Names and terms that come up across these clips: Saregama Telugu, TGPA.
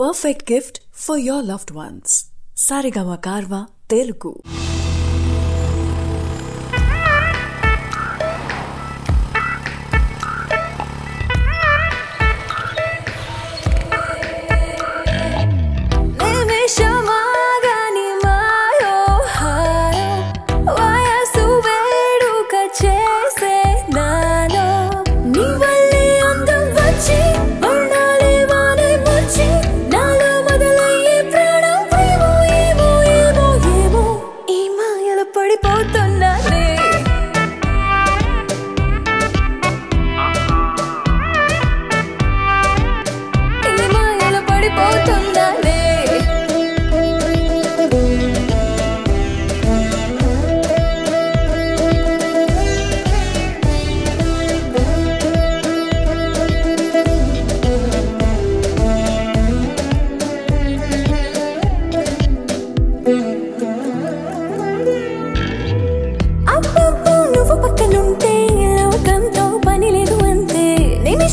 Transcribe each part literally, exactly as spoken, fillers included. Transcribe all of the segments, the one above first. Perfect gift for your loved ones. Saregama Telugu.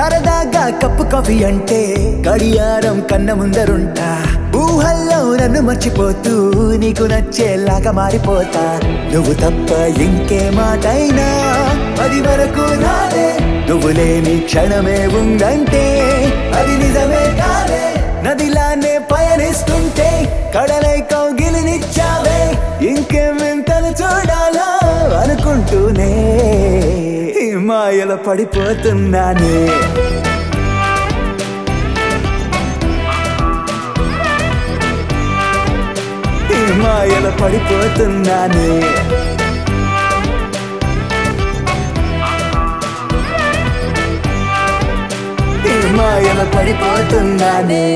సరదాగా cup coffee అంటే గడియారం కన్న ముందరుంటా, ఊహల్లో నన్ను మర్చిపోతూ నీకు నచ్చేలాగా మారిపోతా. నువ్వు తప్ప ఇంకే మాటైనా అది వరకు నాదే, నువ్వు లేని క్షణమే ఉందంటే అది నిజమే కాదే. నదిలానే పయనిస్తుంటే కడలై కౌగిలినిచ్చావే, ఇంకేమింతలు చూడాలో అనుకుంటూనే మాయల పడిపోతున్నానే. ఈ మాయల పడిపోతున్నానే. ఈ మాయల పడిపోతున్నానే.